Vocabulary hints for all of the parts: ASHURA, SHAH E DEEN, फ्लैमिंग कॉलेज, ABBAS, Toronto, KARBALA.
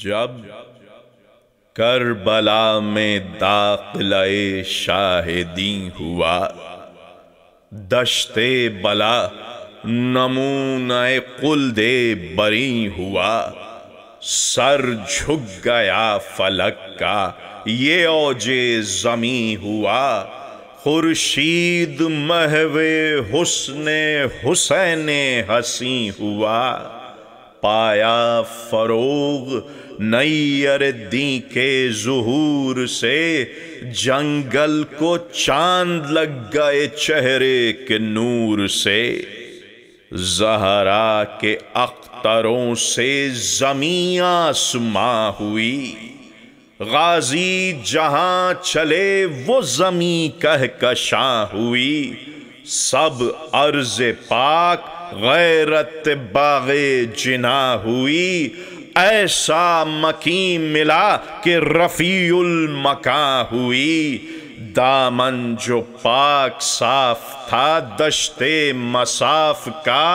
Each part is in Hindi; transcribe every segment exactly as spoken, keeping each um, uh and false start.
जब करबला में दाखिला-ए शाहिदी हुआ, दश्ते बला नमूना-ए कुल्दे बरी हुआ। सर झुक गया फलक का ये औजे जमी हुआ। खुर्शीद महवे हुस्ने हुसैने हसी हुआ। पाया फरोग नैयर दी के ज़ुहूर से, जंगल को चांद लग गए चेहरे के नूर से। ज़हरा के अख्तरों से ज़मीं आसमां हुई। गाजी जहां चले वो ज़मीं कहकशां हुई। सब अर्ज़ पाक गैरत बाग़े जिना हुई। ऐसा मकी मिला कि रफ़ीउल मकां हुई। दामन जो पाक साफ था दश्ते मसाफ का,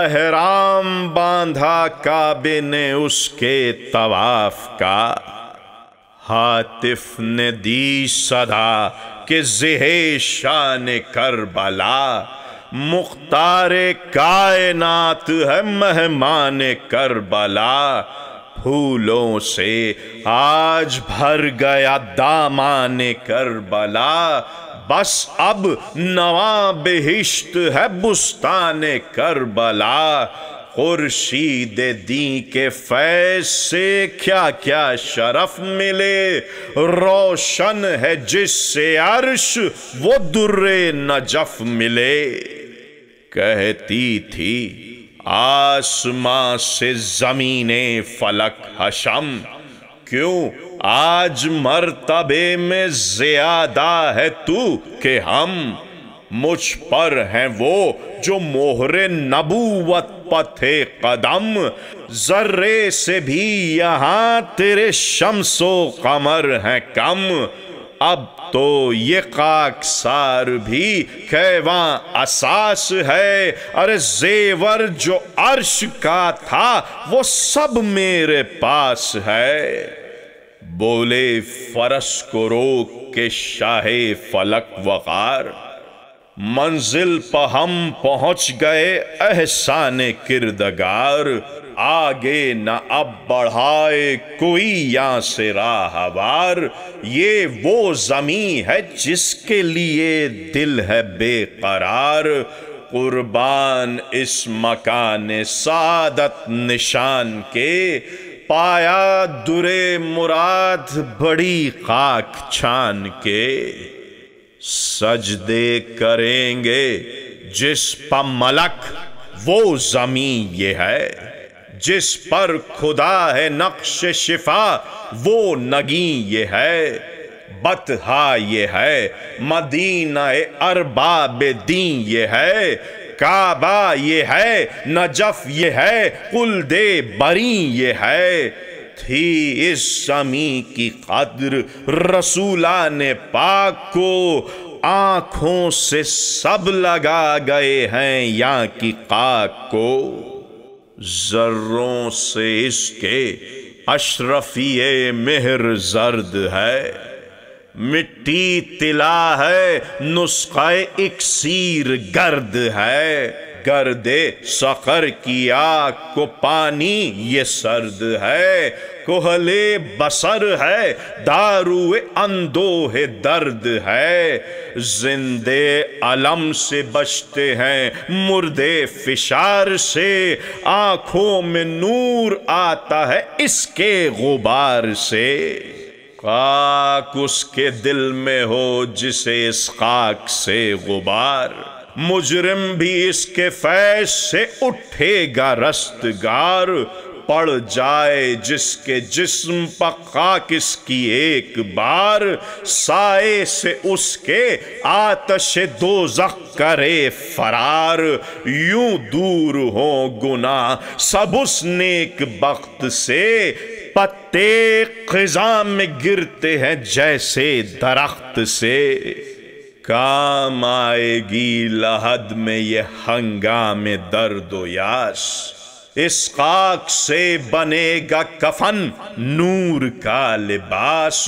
अहराम बांधा काबे ने उसके तवाफ का। हातिफ ने दी सदा के ज़िहे शान करबला, मुख्तारे कायनात है मेहमान करबला। फूलों से आज भर गया दामाने करबला, बस अब नवा बहिश्त है बुस्ताने करबला। खुर्शीद दी के फैज़ से क्या क्या शरफ मिले, रोशन है जिससे अर्श वो दुर्रे नजफ मिले। कहती थी आसमां से ज़मीने फलक हशम, क्यों आज मर्तबे में ज़्यादा है तू के हम। मुझ पर हैं वो जो मोहरे नबूवत पथे कदम, ज़र्रे से भी यहाँ तेरे शम्सो कमर हैं कम। अब तो ये काकसार भी खैवां असास है, अरे ज़ेवर जो अर्श का था वो सब मेरे पास है। बोले फरस को रोक के शाहे फलक वकार, मंजिल पर हम पहुँच गए एहसाने किरदगार। आगे न अब बढ़ाए कोई यहाँ से राहवार, ये वो ज़मीं है जिसके लिए दिल है बेकरार। कुर्बान इस मकाने सादत निशान के, पाया दुरे मुराद बड़ी खाक छान के। सजदे करेंगे जिस पर मलक वो ज़मीं ये है, जिस पर खुदा है नक्श शिफा वो नगी ये है। बतहा ये है मदीना अरबाब दीन ये है, काबा ये है नजफ ये है कुल्दे बरी ये है। थी इस ज़मीं की कद्र रसूला ने पाक को, आँखों से सब लगा गए हैं यहाँ की खाक को। ज़र्रों से इसके अशरफिए मेहर जर्द है, मिट्टी तिला है नुस्खाए इक्सीर गर्द है। गर्दे सखर की आग को पानी ये सर्द है, कोहले बसर है दारुए अंदोहे दर्द है। जिंदे अलम से बचते हैं मुर्दे फिशार से, आँखों में नूर आता है इसके गुबार से। खाक उसके दिल में हो जिसे इस खाक से गुबार, मुजरिम भी इसके फैज से उठेगा रस्तगार। पड़ जाए जिसके जिस्म पर खाक इसकी एक बार, साए से उसके आतश दोज़ख करे फरार। यूं दूर हो गुनाह सब उस नेक बख्त से, पत्ते ख़िज़ां में गिरते हैं जैसे दरख्त से। काम आएगी लहद में ये हंगामे दर्द यास, इस खाक से बनेगा कफन, नूर का लिबास,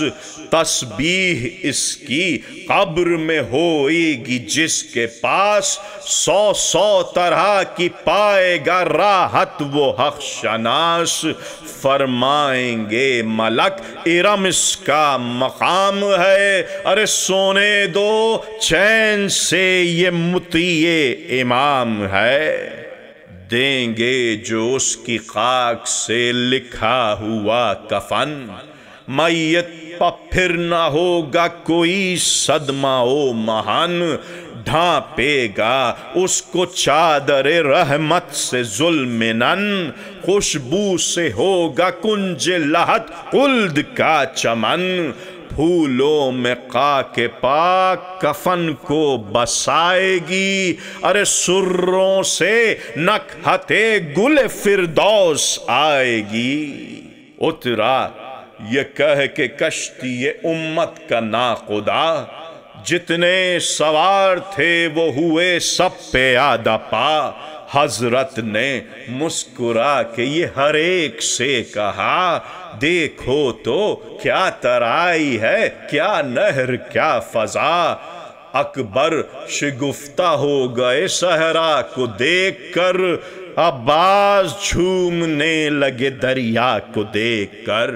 तस्बीह इसकी कब्र में होएगी जिसके पास, सौ सौ तरह की पाएगा राहत वो हक़शनास। फरमाएंगे मलक इरम इसका मकाम है, अरे सोने दो चैन से ये मुतिए इमाम है। देंगे जो उसकी खाक से लिखा हुआ कफन, मैयत पर फिर न होगा कोई सदमा ओ महान। ढांपेगा उसको चादरे रहमत से जुल्मिनन, खुशबू से होगा कुंजे लहत कुल्द का चमन। फूलों में खाके पाक कफन को बसाएगी, अरे सुर्रों से नखहते गुल फिरदौस आएगी। उतरा ये कह के कश्ती ये उम्मत का नाखुदा, जितने सवार थे वो हुए सब पे आदा पा। हजरत ने मुस्कुरा के ये हर एक से कहा, देखो तो क्या तराई है, क्या नहर, क्या फजा। अकबर शिगुफ्ता हो गए सहरा को देखकर, अब्बास झूमने लगे दरिया को देखकर।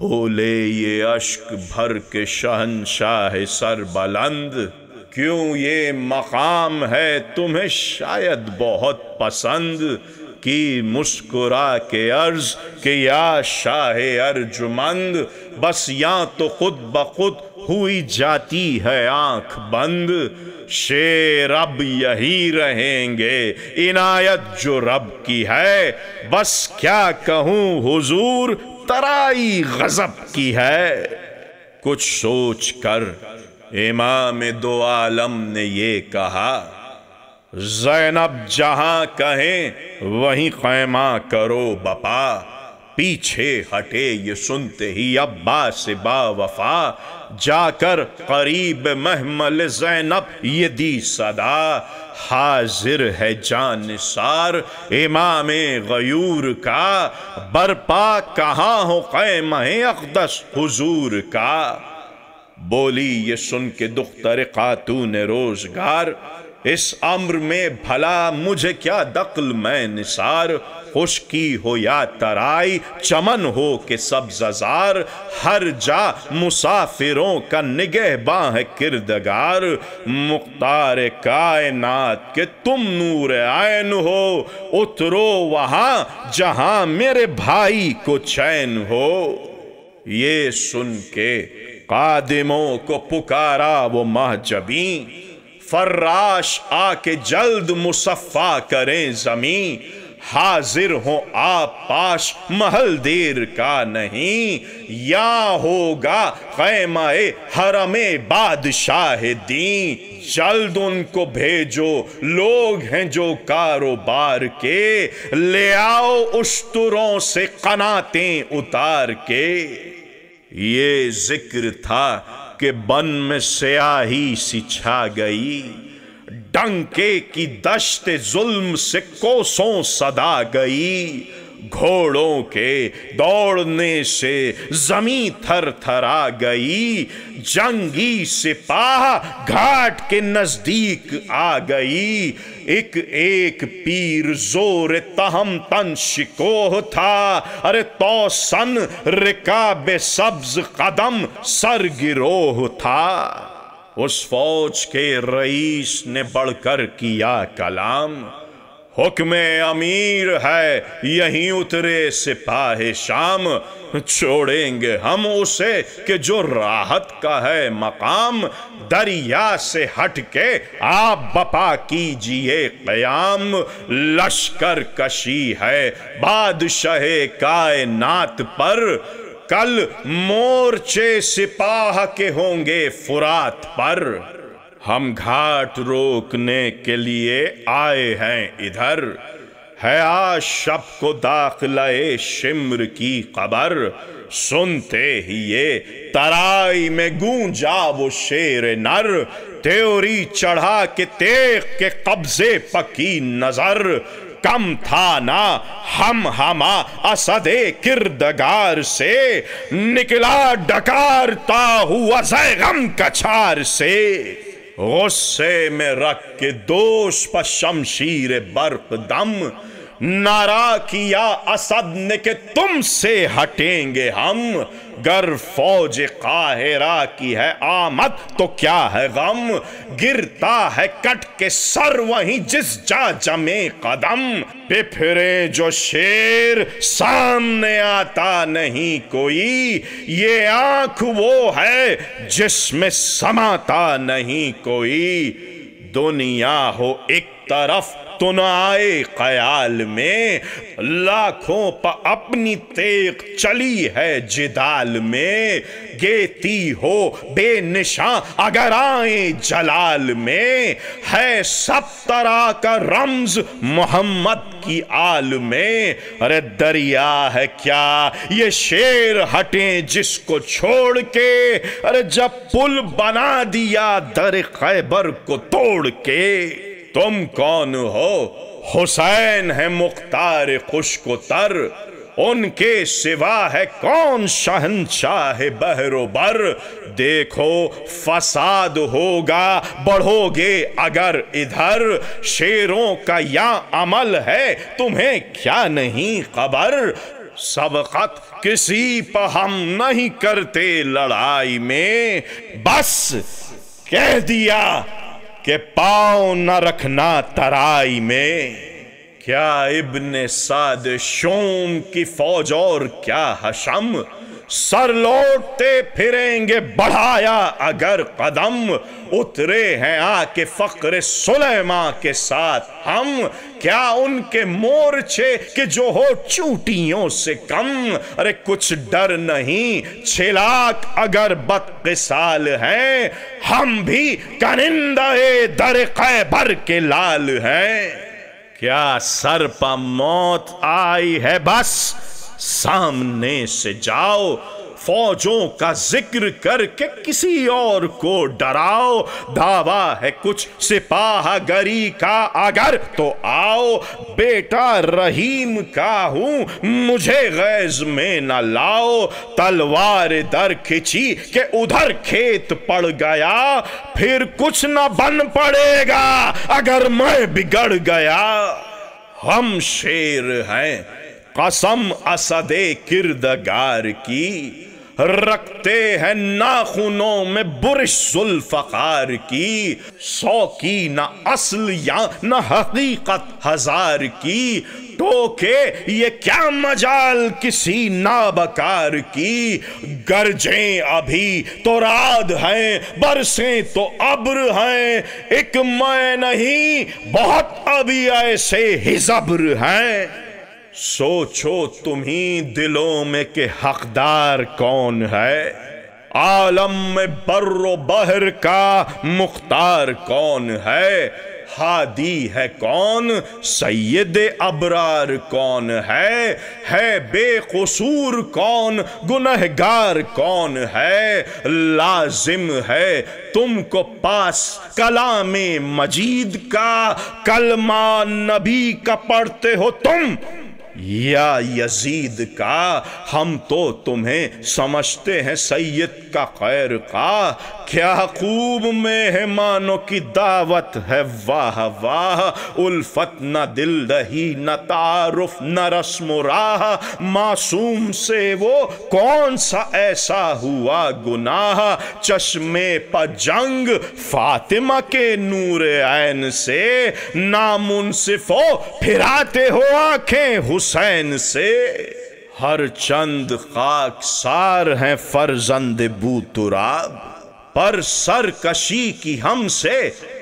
बोले ये अश्क भर के शहंशाह सर बुलंद, क्यों ये मकाम है तुम्हें शायद बहुत पसंद। की मुस्कुरा के अर्ज के या शाह अर्जुमंद, बस यहाँ तो खुद ब खुद हुई जाती है आंख बंद। शेर अब यही रहेंगे इनायत जो रब की है, बस क्या कहूँ हुजूर तराई गजब की है। कुछ सोच कर इमाम दो आलम ने ये कहा, ज़ैनब जहाँ कहें वहीं ख़ैमा करो बपा। पीछे हटे ये सुनते ही अब्बास बावफा, जाकर करीब महमल ज़ैनब ये दी सदा। हाजिर है जानिसार इमाम गयूर का, बरपा कहाँ हो ख़ैमा अक़दस हुजूर का। बोली ये सुन के दुख्तर खातून रोजगार, इस अम्र में भला मुझे क्या दखल मैं निसार। खुशकी हो या तराई चमन हो के सब्ज़ज़ार, हर जा मुसाफिरों का निगहबां है किरदगार। मुख्तार कायनात के तुम नूर आयन हो, उतरो वहाँ जहाँ मेरे भाई को चैन हो। ये सुन के कादिमों को पुकारा वो महजबी, फर्राश आके जल्द मुसफ़ा करें ज़मी। हाजिर हो आप पाश महल देर का नहीं, या होगा ख़ैमा-ए हरमे बादशाह दीं। जल्द उनको भेजो, लोग हैं जो कारोबार के, ले आओ उस्तरों से कनातें उतार के। ये जिक्र था कि बन में स्याही सी छा गई, डंके की दश्त जुल्म से कोसों सदा गई। घोड़ों के दौड़ने से जमी थर थरा गई, जंगी सिपाह घाट के नजदीक आ गई। एक एक पीर जोर तहम तन शिकोह था, अरे तौसन रिकाबे सब्ज कदम सर गिरोह था। उस फौज के रईस ने बढ़कर किया कलाम, हुक्मे अमीर है यहीं उतरे सिपाही शाम। छोड़ेंगे हम उसे कि जो राहत का है मकाम, दरिया से हट के आप बपा कीजिए क़याम। लश्कर कशी है बादशाह कायनात पर, कल मोर्चे सिपाह के होंगे फुरात पर। हम घाट रोकने के लिए आए हैं इधर, है आज शब को दाखिलाए शिमर की खबर। सुनते ही ये तराई में गूंजा वो शेर नर, त्योरी चढ़ा के तेख के कब्जे पकी नजर। कम था ना हम हमा असदे किरदगार से, निकला डकारता हुआ ज़ैग़म कछार से। गुस्से में रख के दोष पर शमशीर बर्क दम, नारा किया असद ने कि तुमसे हटेंगे हम। गर फौज काहिरा की है आमद तो क्या है गम, गिरता है कट के सर वहीं जिस जा जमे कदम। बिफरे जो शेर सामने आता नहीं कोई, ये आंख वो है जिसमें समाता नहीं कोई। दुनिया हो एक तरफ तो न आए ख्याल में, लाखों पर अपनी तेग चली है जिदाल में। गेती हो बेनिशा अगर आए जलाल में, है सब तरह का रमज मोहम्मद की आल में। अरे दरिया है क्या ये शेर हटे जिसको छोड़ के, अरे जब पुल बना दिया दर खैबर को तोड़ के। तुम कौन हो हुसैन है मुख्तार खुश्क तर, उनके सिवा है कौन शहंशाह बहरो बर। देखो फसाद होगा बढ़ोगे अगर इधर, शेरों का या अमल है तुम्हें क्या नहीं खबर। सबकत किसी पर हम नहीं करते लड़ाई में, बस कह दिया के पाँव न रखना तराई में। क्या इब्ने साद शोम की फौज और क्या हशम, सर लौटते फिरेंगे बढ़ाया अगर कदम। उतरे हैं आके फक्र सुलेमा के साथ हम, क्या उनके मोर्चे के जो हो चूटियों से कम। अरे कुछ डर नहीं छह लाख अगर बदकिसाल हैं, हम भी कनिंदा-ए दर खैबर के लाल हैं। क्या सर पर मौत आई है बस सामने से जाओ, फौजों का जिक्र करके किसी और को डराओ। दावा है कुछ सिपाहगरी का अगर तो आओ, बेटा रहीम का हूं मुझे गैज में न लाओ। तलवार दर खिंची के उधर खेत पड़ गया, फिर कुछ न बन पड़ेगा अगर मैं बिगड़ गया। हम शेर हैं कसम असदे किरदगार की, रखते हैं नाखूनों में बुरश जुल्फ़कार की। सौ की न असल या न हकीकत हजार की, टोके ये क्या मजाल किसी नाबकार की। गरजें अभी तो रात हैं बरसें तो अब्र हैं, एक मैं नहीं बहुत अभी ऐसे हिजब्र हैं। सोचो तुम्हीं दिलों में के हकदार कौन है, आलम में बर्रो बहर का मुख्तार कौन है। हादी है कौन सैयद अबरार कौन है, है बेकसूर कौन गुनहगार कौन है। लाजिम है तुमको पास कलामे मजीद का, कलमा नबी का पढ़ते हो तुम या यजीद का। हम तो तुम्हें समझते हैं सैयद का खैर का, क्या खूब मेहमानों की दावत है वाह वाह। उल्फत न दिल दही न तारुफ न रस्म राह, मासूम से वो कौन सा ऐसा हुआ गुनाह। चश्मे पर जंग फातिमा के नूर ऐन से, नामुनसिफो फिराते हो आंखें हुसैन से। हर चंद खाकसार हैं फरजंद बूतुराब, पर सरकशी की हमसे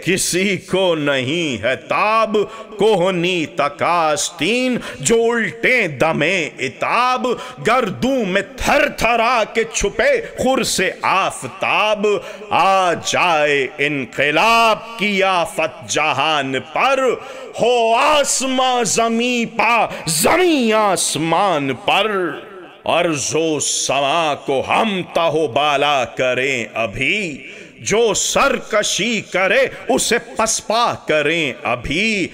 किसी को नहीं है ताब। कोहनी तकास्तीन जो उल्टे दमे इताब, गर्दू में थर थरा के छुपे खुर से आफताब। आ जाए इनकलाब की आफत जहान पर, हो आसमा जमी पा जमी आसमान पर। अर्ज़ो समा को हम तहोबाला करें अभी, जो सरकशी करे उसे पसपा करें अभी,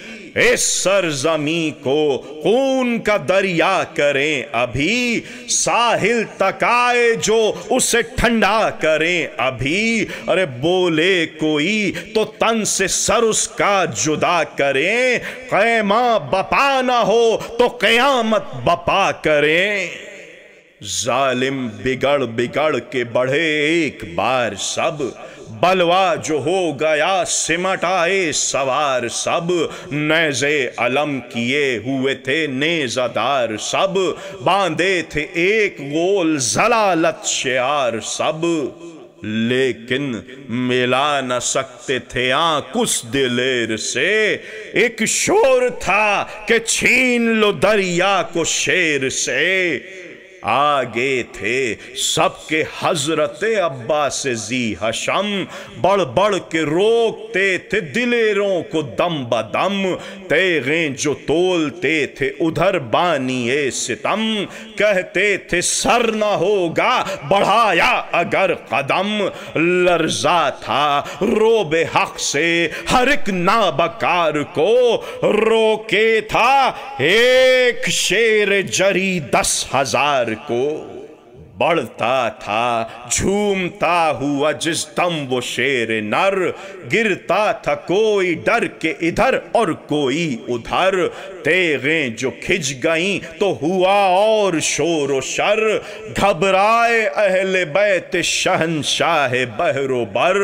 इस सरजमी को खून का दरिया करें अभी, साहिल तकाए जो उसे ठंडा करें अभी। अरे बोले कोई तो तन से सर उसका जुदा करें, क़यामा बपा ना हो तो क़यामत बपा करें। जालिम बिगड़ बिगड़ के बढ़े एक बार सब, बलवा जो हो गया सिमटाए सवार सब, नेज़े अलम किए हुए थे नेज़ादार सब, बांधे थे एक गोल ज़लालत शियार सब, लेकिन मिला न सकते थे आँख उस दिलेर से, एक शोर था कि छीन लो दरिया को शेर से। आगे थे सबके हजरते अब्बास जी हशम, बढ़ बढ़ के रोकते थे दिलेरों को दम बदम, तेगें जो तोलते थे उधर बानिए सितम, कहते थे सर न होगा बढ़ाया अगर कदम, लर्जा था रोबे हक से हर एक नाबकार को, रोके था एक शेर जरी दस हजार को। बढ़ता था झूमता हुआ जिस दम वो शेर नर, गिरता था कोई डर के इधर और कोई उधर, तेगें जो खिंच गईं तो हुआ और शोर शर, घबराए अहले बैत शहंशाह बहरो बर,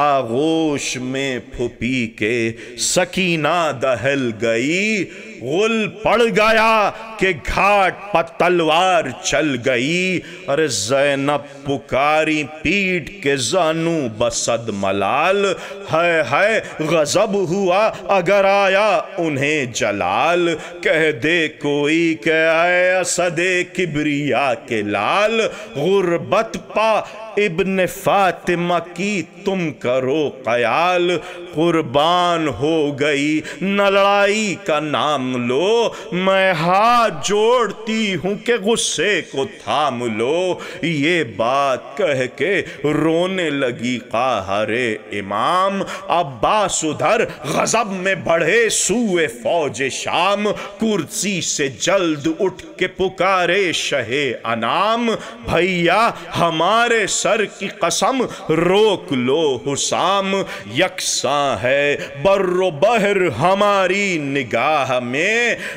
आगोश में फुपी के सकीना दहल गई, गुल पड़ गया कि घाट पर तलवार चल गई। अरे ज़ैनब पुकारी पीठ के जानू बसद मलाल, है है गजब हुआ अगर आया उन्हें जलाल, कह दे कोई के आए असदे किबरिया के लाल, गुरबत पा इब्न फातिमा की तुम करो ख्याल, कुर्बान हो गई न लड़ाई का नाम लो, मैं हाथ जोड़ती हूँ कि गुस्से को थाम लो। ये बात कह के रोने लगी काहरे इमाम, अब्बास उधर गजब में बढ़े सूए फौज शाम, कुर्सी से जल्द उठ के पुकारे शहे अनाम, भैया हमारे सर की कसम रोक लो हुसाम, यकसा है बर्रो बहर हमारी निगाह में,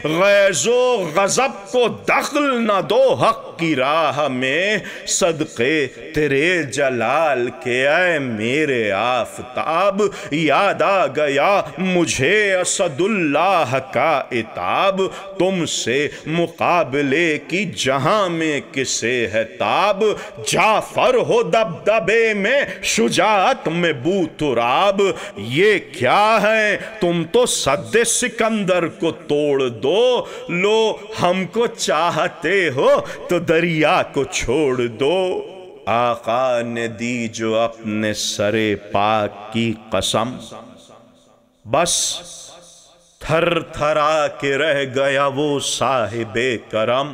गैज़ो गजब को दखल न दो हक की राह में, सदक़े तेरे जलाल के ऐ मेरे आफताब, याद आ गया मुझे असदुल्लाह का इताब, तुमसे मुकाबले की जहां में किसे है ताब, जाफर हो दबदबे में शुजाअत में बूतराब, ये क्या है तुम तो सद्दे सिकंदर को तोड़ दो, लो हमको चाहते हो तो दरिया को छोड़ दो। आका ने दी जो अपने सरे पाक की कसम, बस थर थरा के रह गया वो साहिबे करम,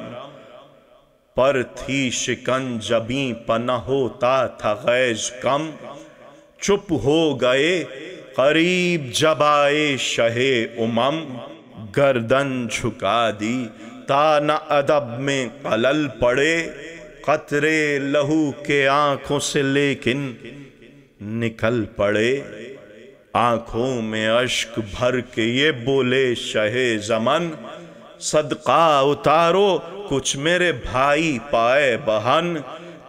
पर थी शिकंजबी पना होता था गैज कम, चुप हो गए करीब जब आए शहे उमम, गर्दन झुका दी ताना अदब में कलल पड़े, कतरे लहू के आंखों से लेकिन निकल पड़े, आंखों में अश्क भर के ये बोले शहे जमन, सदका उतारो कुछ मेरे भाई पाए बहन,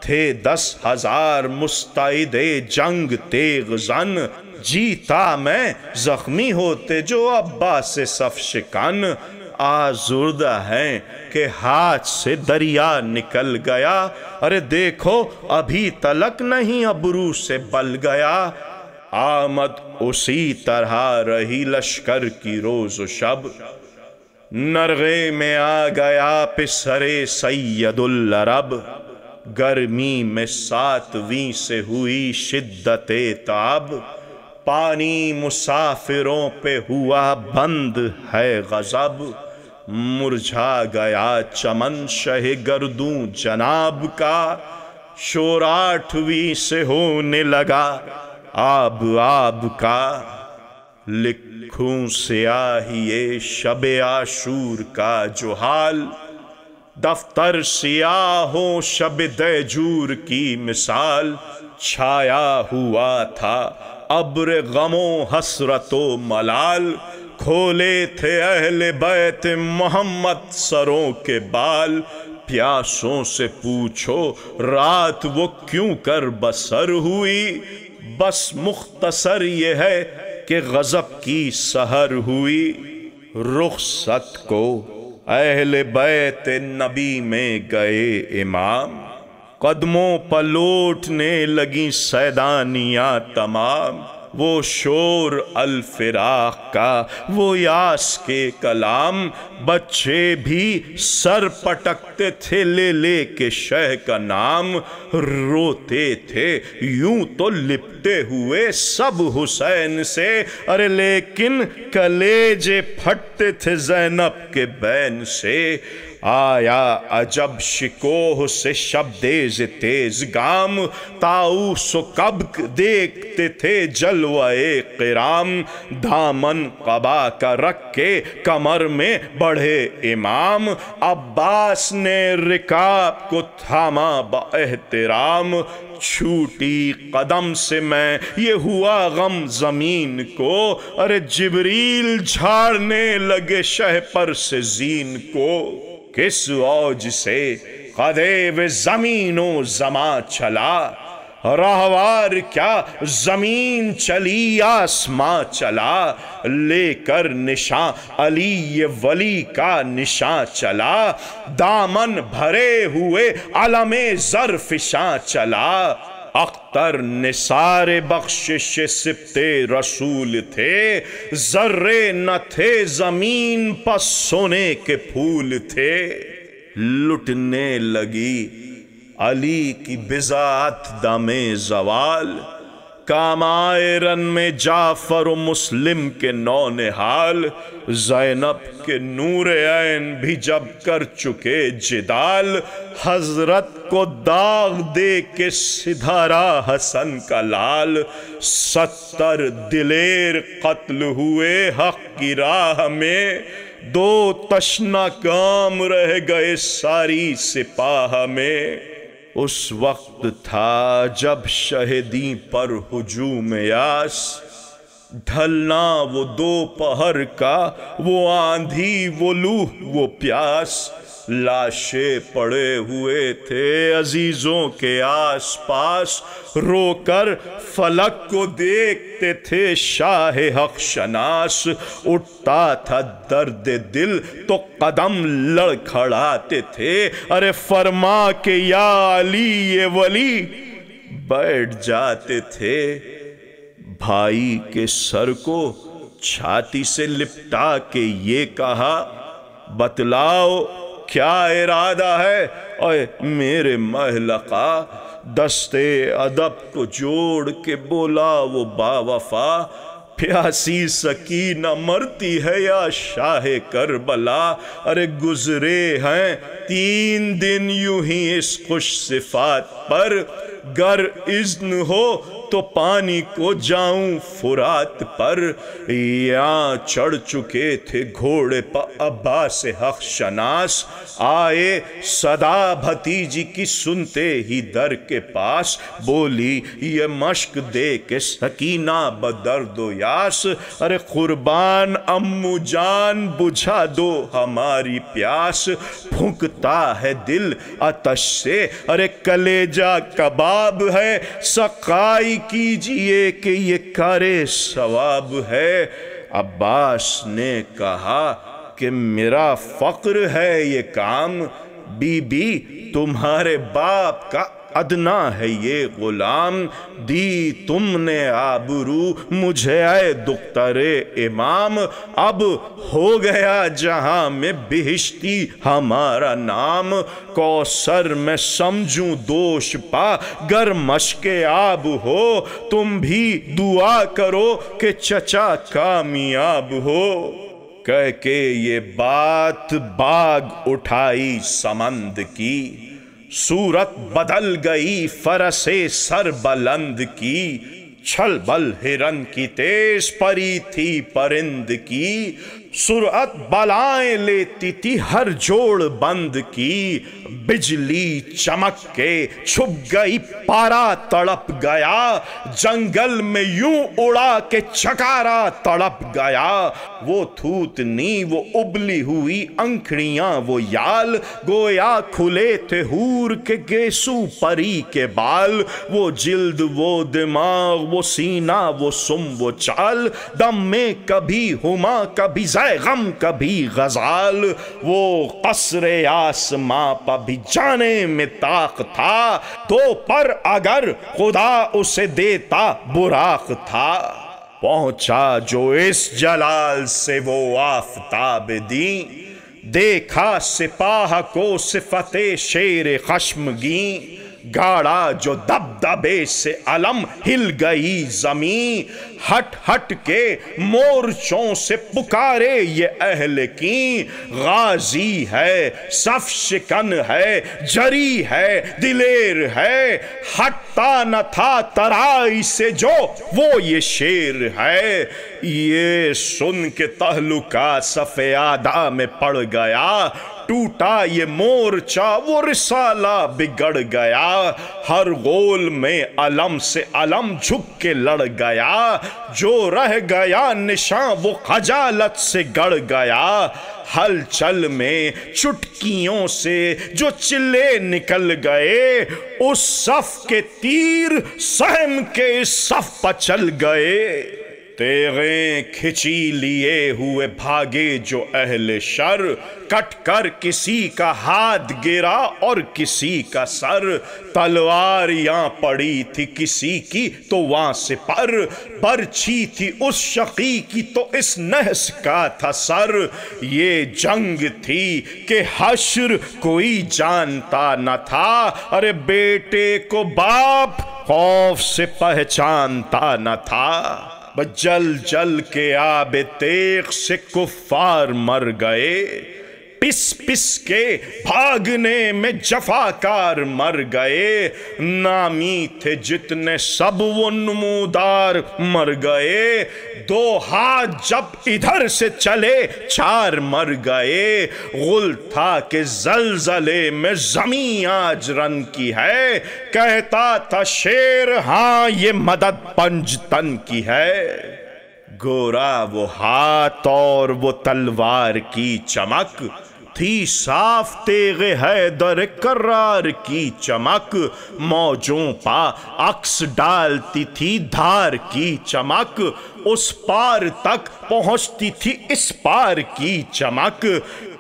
थे दस हजार मुस्तैदे जंग तेग जन, जीता मैं जख्मी होते जो अब्बास से सफ शिकन, आज़ुर्दा हैं कि हाथ से दरिया निकल गया, अरे देखो अभी तलक नहीं अबरू से बल गया, आमद उसी तरह रही लश्कर की रोज़ शब, नरगे में आ गया पिसरे सैयदुल अरब, गर्मी में सातवीं से हुई शिद्दते ताब, पानी मुसाफिरों पे हुआ बंद है गजब, मुरझा गया चमन शहे गर्दू जनाब का, शोर आठवीं से होने लगा आब आब का। लिखूं से आहिए शबे आशूर का जो हाल, दफ्तर सियाह हो शब दजूर की मिसाल। छाया हुआ था अब्र गमो हसरतो मलाल, खोले थे अहले बैत मोहम्मद सरों के बाल। प्यासों से पूछो रात वो क्यों कर बसर हुई, बस मुख्तसर ये है कि गजब की सहर हुई। रुखसत को अहले बैत नबी में गए इमाम, कदमों पर लौटने लगी सैदानियाँ तमाम। वो शोर अल्फिराक का, वो यास के कलाम, बच्चे भी सर पटकते थे ले ले के शह का नाम। रोते थे यूं तो लिपटे हुए सब हुसैन से, अरे लेकिन कलेजे फटते थे ज़ैनब के बैन से। आया अजब शिकोह से शब्देज तेज गाम, ताऊस कब्क देखते थे जलवाए किराम। दामन कबा का रख के कमर में बढ़े इमाम, अब्बास ने रिकाब को थामा बएहतराम। छूटी कदम से मैं ये हुआ गम जमीन को, अरे जिब्रील झाड़ने लगे शह पर से जीन को। किस औज से कदे जमीनो जमा चला, रहवार क्या जमीन चली आसमां चला। लेकर निशा अली ये वली का निशा चला, दामन भरे हुए अलमे जरफिशा चला। अख्तर निसार बख्शिश सिप्ते रसूल थे, जर्रे न थे जमीन पर सोने के फूल थे। लुटने लगी अली की बिजात दमे जवाल, कामायरन में जाफर मुस्लिम के नौनिहाल। ज़ैनब के नूर ऐन भी जब कर चुके जिदाल, हजरत को दाग दे के सिधारा हसन का लाल। सत्तर दिलेर कत्ल हुए हक की राह में, दो तशना काम रह गए सारी सिपाह में। उस वक्त था जब शहीदी पर हुजूम यास, ढलना वो दोपहर का वो आंधी वो लूह वो प्यास। लाशे पड़े हुए थे अजीजों के आस पास, रोकर फलक को देखते थे शाह हक शनास। उठता था दर्द दिल तो कदम लड़खड़ाते थे, अरे फरमा के या अली ये वली बैठ जाते थे। भाई के सर को छाती से लिपटा के ये कहा, बतलाओ क्या इरादा है ओए मेरे महलका। दस्ते अदब को जोड़ के बोला वो बावफा, प्यासी सकीना मरती है या शाहे करबला। अरे गुजरे हैं तीन दिन यूं ही इस खुश सिफात पर, गर इज्न हो तो पानी को जाऊं फुरात पर। यहाँ चढ़ चुके थे घोड़े पर अब्बास हक शनास, आए सदा भतीजी की सुनते ही दर के पास। बोली ये मश्क दे के सकीना बदर्दो यास, अरे कुर्बान अम्मू जान बुझा दो हमारी प्यास। फूंकता है दिल आतश से, अरे कलेजा कबाब है, सकाई कीजिए कि ये कारे सवाब है। अब्बास ने कहा कि मेरा फक्र है ये काम, बीबी तुम्हारे बाप का अदना है ये गुलाम। दी तुमने आबरू मुझे आए दुख्तरे इमाम, अब हो गया जहां में बिहिश्ती हमारा नाम। कौसर में समझूं दोष पा गर मश्के आब हो, तुम भी दुआ करो कि चचा कामयाब हो। कह के ये बात बाग उठाई समंद की, सूरत बदल गई फरसे सर बुलंद की, छल बल हिरन की तेज परी थी परिंद की, सुरअत बलाएं लेती थी हर जोड़ बंद की, बिजली चमक के छुप गई पारा तड़प गया, जंगल में यूं उड़ा के चकारा तड़प गया, वो थूतनी वो उबली हुई अंकड़ियां वो याल, गोया खुले थे हूर के गेसू परी के बाल, वो जिल्द वो दिमाग वो सीना वो सुम वो चाल, दम में कभी हुमा कभी गम कभी गजाल, वो कसरे आसमां पर भी जाने में ताक था, तो पर अगर खुदा उसे देता बुराक था, पहुंचा जो इस जलाल से वो आफताब दी, देखा सिपाह को सिफते शेर खश्मगी, गाड़ा जो दबदबे से अलम हिल गई जमीं, हट हट के मोर्चों से पुकारे ये अहल की, गाजी है सफ शिकन है जरी है दिलेर है, हटता न था तराई से जो वो ये शेर है, ये सुन के तहलुका सफ़े आदा में पड़ गया, टूटा ये मोर्चा वो रिसाला बिगड़ गया, हर गोल में अलम से अलम झुक के लड़ गया, जो रह गया निशान वो खजालत से गड़ गया, हलचल में चुटकियों से जो चिल्ले निकल गए, उस सफ के तीर सहम के इस सफ पर चल गए, तेगें खिंची लिए हुए भागे जो अहले शर, कट कर किसी का हाथ गिरा और किसी का सर, तलवार यहाँ पड़ी थी किसी की तो वहाँ से पर, बरछी थी उस शकी की तो इस नहस का था सर, ये जंग थी कि हश्र कोई जानता न था, अरे बेटे को बाप खौफ से पहचानता न था, जल जल के आबे तेग से कुफार मर गए, पिस पिस के भागने में जफाकार मर गए, नामी थे जितने सब वो नमूदार मर गए, दो हाथ जब इधर से चले चार मर गए, गुल था कि जलजले में जमीं आज रन की है, कहता था शेर हाँ ये मदद पंजतन की है, गोरा वो हाथ और वो तलवार की चमक थी साफ तेगे हैदर करार की चमक, मौजों पा अक्स डालती थी धार की चमक, उस पार तक पहुंचती थी इस पार की चमक,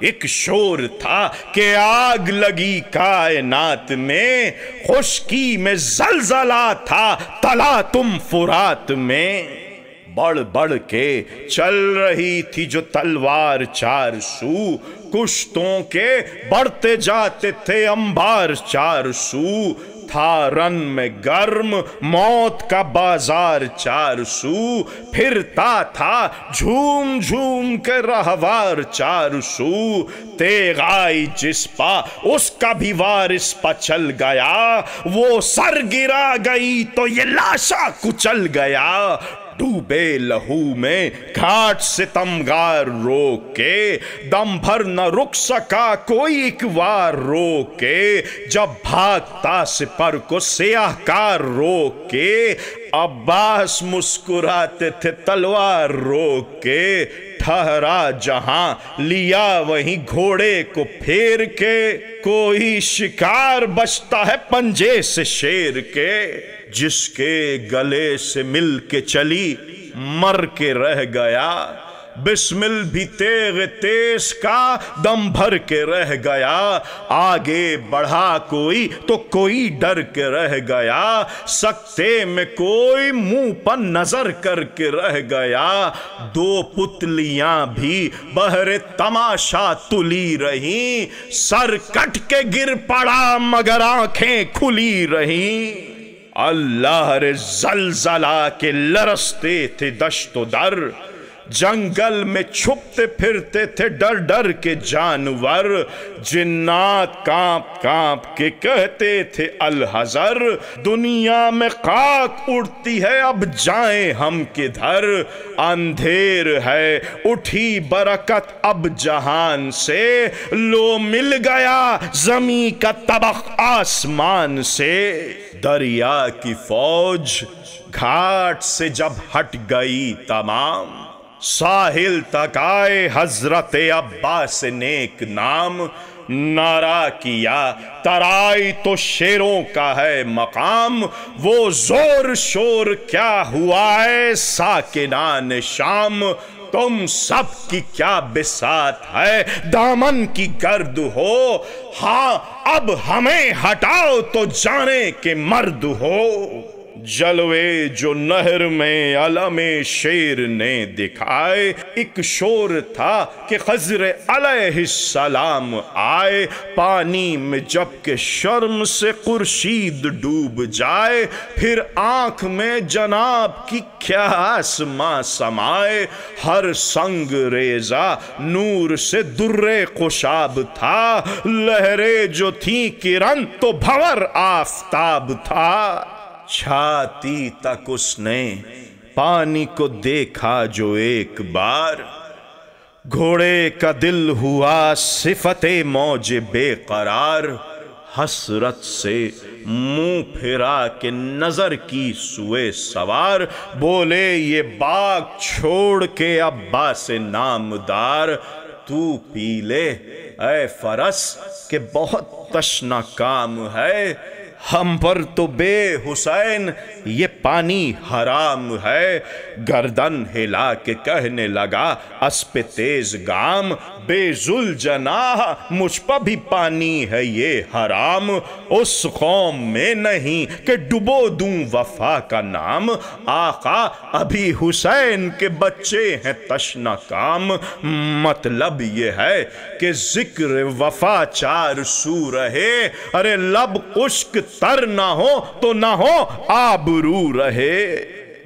एक शोर था कि आग लगी कायनात में, खुशकी में जलजला था तला तुम फुरात में, बढ़ बढ़ के चल रही थी जो तलवार चार सू, कुश्तों के बढ़ते जाते थे अंबार चार सू, था रन में गर्म मौत का बाजार चार सू, फिरता था झूम झूम के रहवार चार सू, तेगाई जिसपा उसका भी वारिस पा चल गया, वो सर गिरा गई तो ये लाशा कुचल गया, डूबे लहू में घाट से तमगार रोके, दम भर न रुक सका कोई एक बार रोके, जब भागता सिपर को सियाहकार रोके, अब्बास मुस्कुराते थे तलवार रोके, ठहरा जहां लिया वहीं घोड़े को फेर के, कोई शिकार बचता है पंजे से शेर के, जिसके गले से मिल के चली मर के रह गया, बिस्मिल भी तेग तेज का दम भर के रह गया, आगे बढ़ा कोई तो कोई डर के रह गया, सकते में कोई मुंह पर नजर करके रह गया, दो पुतलियां भी बहरे तमाशा तुली रहीं, सर कट के गिर पड़ा मगर आंखें खुली रहीं, अल्लाह रे जलजला के लरसते थे दश्तो दर, जंगल में छुपते फिरते थे डर डर के जानवर। जिन्नात कांप कांप के कहते थे अलहजर, दुनिया में खाक उड़ती है अब जाएं हम किधर। अंधेर है उठी बरकत अब जहान से, लो मिल गया जमी का तबक आसमान से। दरिया की फौज घाट से जब हट गई तमाम, साहिल तक आए हजरत अब्बास नेक नाम। नारा किया तराई तो शेरों का है मकाम, वो जोर शोर क्या हुआ है साकिनान शाम। तुम सब की क्या बिसात है दामन की गर्द हो, हाँ अब हमें हटाओ तो जाने के मर्द हो। जलवे जो नहर में अलमे शेर ने दिखाए, एक शोर था कि खजर अलैहिस्सलाम आए। पानी में जब के शर्म से कुर्शीद डूब जाए, फिर आंख में जनाब की क्या आसमां समाए। हर संग रेजा नूर से दुर्रे खुशाब था, लहरे जो थी किरण तो भंवर आफताब था। छाती तक उसने पानी को देखा जो एक बार, घोड़े का दिल हुआ सिफते मौजे बेकरार। हसरत से मुंह फिरा के नजर की सुए सवार, बोले ये बाग छोड़ के अब्बा से नामदार। तू पी ले ऐ फरस के बहुत तश्ना काम है, हम पर तो बे हुसैन ये पानी हराम है। गर्दन हिला के कहने लगा अस्पे तेज गाम, बेजुल जनाह मुझ पर भी पानी है ये हराम। उस कौम में नहीं कि डुबो दूं वफा का नाम, आका अभी हुसैन के बच्चे हैं तश्ना काम। मतलब ये है कि जिक्र वफा चार सू रहे, अरे लब खुश्क तर ना हो तो ना हो आबरू रहे।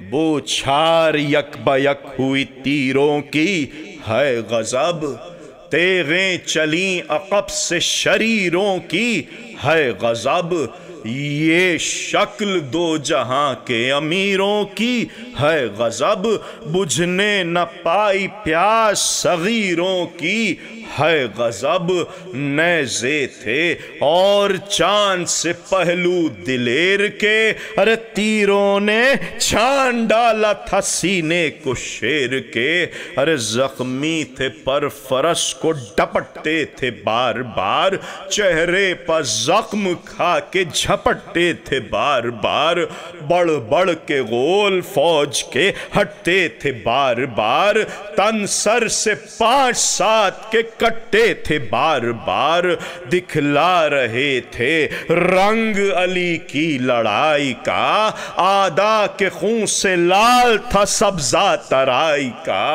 वो छार यक बयक हुई तीरों की है गजब, तेगें चली अकब से शरीरों की है गजब। ये शक्ल दो जहां के अमीरों की है गजब, बुझने न पाई प्यास सगीरों की है गजब। नैज़े थे और चांद से पहलू दिलेर के, अरे तीरों ने छान डाला था सीने को शेर के। अरे जख्मी थे पर फरस को डपटते थे बार बार, चेहरे पर जख्म खा के झपटते थे बार बार। बढ़ बढ़ के गोल फौज के हटते थे बार बार, तन सर से पांच सात के कटते थे बार बार। दिखला रहे थे रंग अली की लड़ाई का, आदा के खून से लाल था सब्जा तराई का।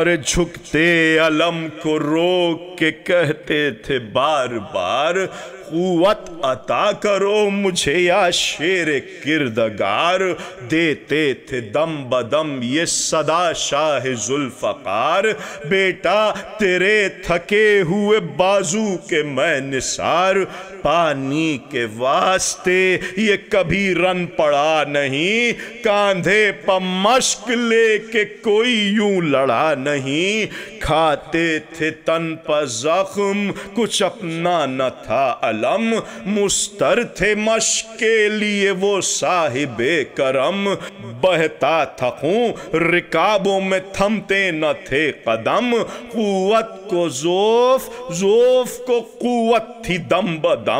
अरे झुकते अलम को रोक के कहते थे बार बार, कुव्वत अता करो मुझे या शेर किरदगार। देते थे दम बदम ये सदा शाह जुल्फ़कार, बेटा तेरे थके हुए बाजू के मैं निसार। पानी के वास्ते ये कभी रन पड़ा नहीं, कांधे पर मश्क लेके कोई यूं लड़ा नहीं। खाते थे तन पर जख्म कुछ अपना न था अलम, मुस्तर थे मश्क के लिए वो साहिबे करम। बहता था खूं रिकाबों में थमते न थे कदम, कुव्वत को जोफ जोफ को कुव्वत थी दम बदम।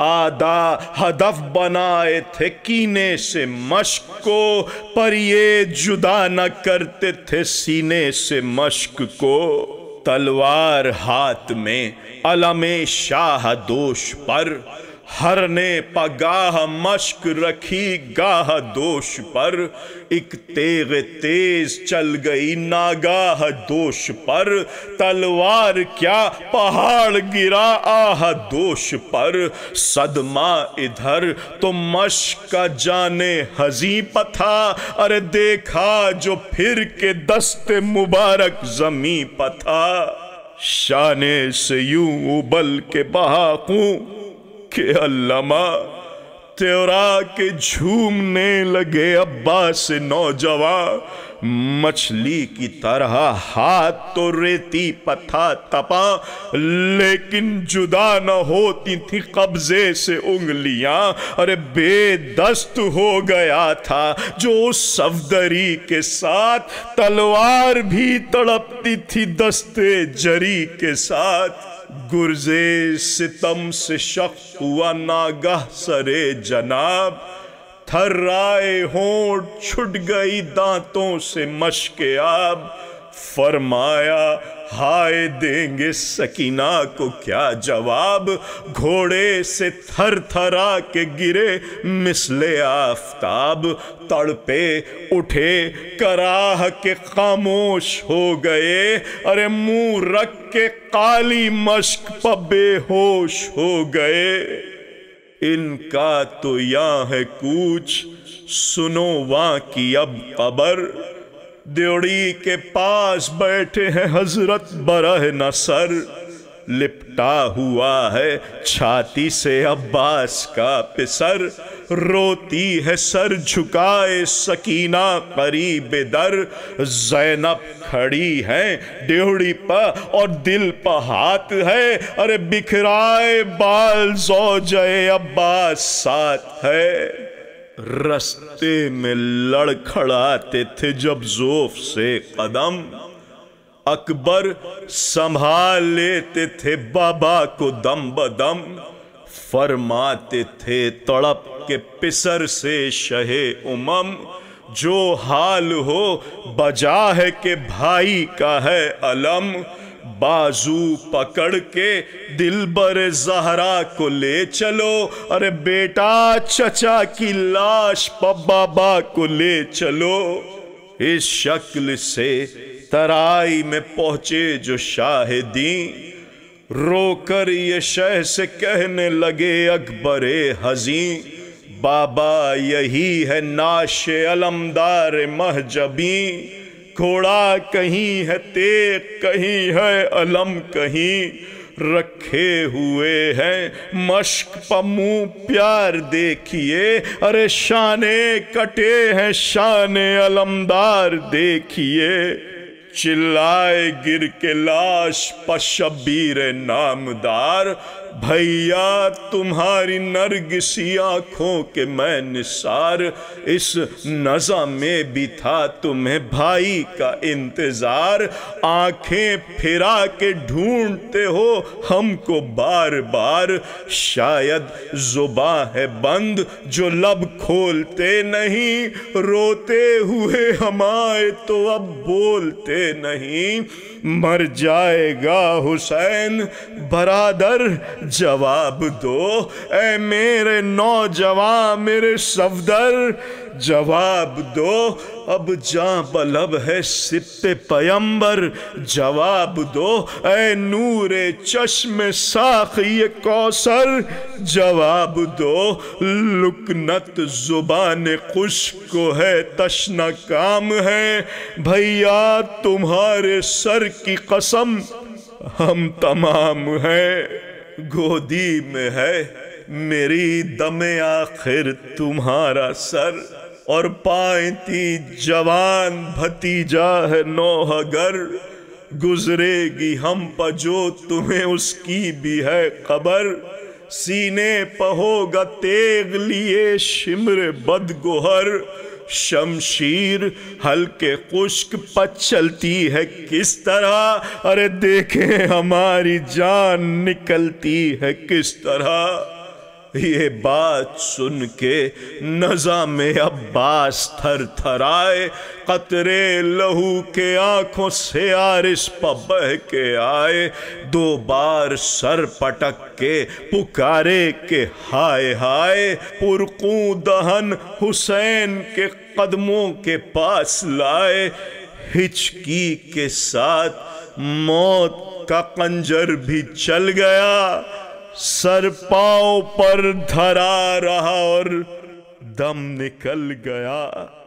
आदा हदफ बनाए थे कीने से मश्क को, पर ये जुदा न करते थे सीने से मश्क को। तलवार हाथ में अलमे शाह दोष पर, हर ने पगाह मश्क रखी गाह दोष पर, एक तेग तेज चल गई नागाह दोष पर, तलवार क्या पहाड़ गिरा आह दोष पर, सदमा इधर तो मश्क का जाने हजी पथा, अरे देखा जो फिर के दस्ते मुबारक जमी पथा। शाने से यूं उबल के बहाकूं के अल्लामा, त्योरा के झूमने लगे अब्बास नौजवां, मछली की तरह हाथ तो रेती पथा तपा, लेकिन जुदा न होती थी कब्जे से उंगलियां, अरे बेदस्त हो गया था जो उस सफदरी के साथ, तलवार भी तड़पती थी दस्ते जरी के साथ। गुर्जे सितम से शक हुआ नागह सरे जनाब, थर्राए होंठ छुट गई दांतों से मश्के आब, फरमाया हाय देंगे सकीना को क्या जवाब, घोड़े से थर थरा के गिरे मिसले आफताब, तड़पे उठे कराह के खामोश हो गए, अरे मुंह रख के काली मश्क पर बेहोश हो गए। इनका तो यहाँ है कूच सुनो वहाँ की अब खबर, ड्योढ़ी के पास बैठे हैं हजरत बरह न सर, लिपटा हुआ है छाती से अब्बास का पिसर, रोती है सर झुकाए सकीना करीब दर, ज़ैनब खड़ी है ड्योढ़ी पर और दिल पर हाथ है, अरे बिखराए बाल ज़ौजे अब्बास साथ है। रस्ते में लड़खड़ाते थे जब जोफ से कदम, अकबर संभाल लेते थे बाबा को दम बदम, फरमाते थे तड़प के पिसर से शहे उमम, जो हाल हो बजा है के भाई का है अलम, बाजू पकड़ के दिल बर जहरा को ले चलो, अरे बेटा चचा की लाश पर बाबा को ले चलो। इस शक्ल से तराई में पहुंचे जो शाहिदीं, रोकर ये शह से कहने लगे अकबरे हजीं, बाबा यही है नाशे अलमदार महजबीं, घोड़ा कहीं है तेग कहीं है अलम कहीं, रखे हुए हैं मश्क पर मुँह प्यार देखिए, अरे शाने कटे हैं शाने अलमदार देखिए, चिल्लाए गिर के लाश पर शब्बीर नामदार, भैया तुम्हारी नरगिसी आँखों के मैं निसार, इस नज़ा में भी था तुम्हें भाई का इंतज़ार, आँखें फिरा के ढूंढते हो हमको बार बार, शायद जुबां है बंद जो लब खोलते नहीं, रोते हुए हम आए तो अब बोलते नहीं, मर जाएगा हुसैन बरादर जवाब दो, ऐ मेरे नौजवान मेरे सफदर जवाब दो, अब जा बलब है सिप्ते पैंबर जवाब दो, ऐ नूरे चश्मे साखिए कौसर जवाब दो, लुकनत जुबान खुश को है तशना काम है, भैया तुम्हारे सर की कसम हम तमाम हैं, गोदी में है मेरी दमे आखिर तुम्हारा सर, और पायती जवान भतीजा है नौहगर, गुजरेगी हम पर जो तुम्हें उसकी भी है खबर, सीने पर होगा तेग लिए शिमर बदगुहर, शमशीर हल्के खुश्क पर चलती है किस तरह, अरे देखें हमारी जान निकलती है किस तरह, ये बात सुन के नज़ाम अब्बास थर थराए, कतरे लहू के आँखों से आरिस पर बह के आए। दो बार सर पटक के पुकारे के हाय हाय, पुरकू दहन हुसैन के कदमों के पास लाए। हिचकी के साथ मौत का कंजर भी चल गया, सर पाँव पर धरा रहा और दम निकल गया।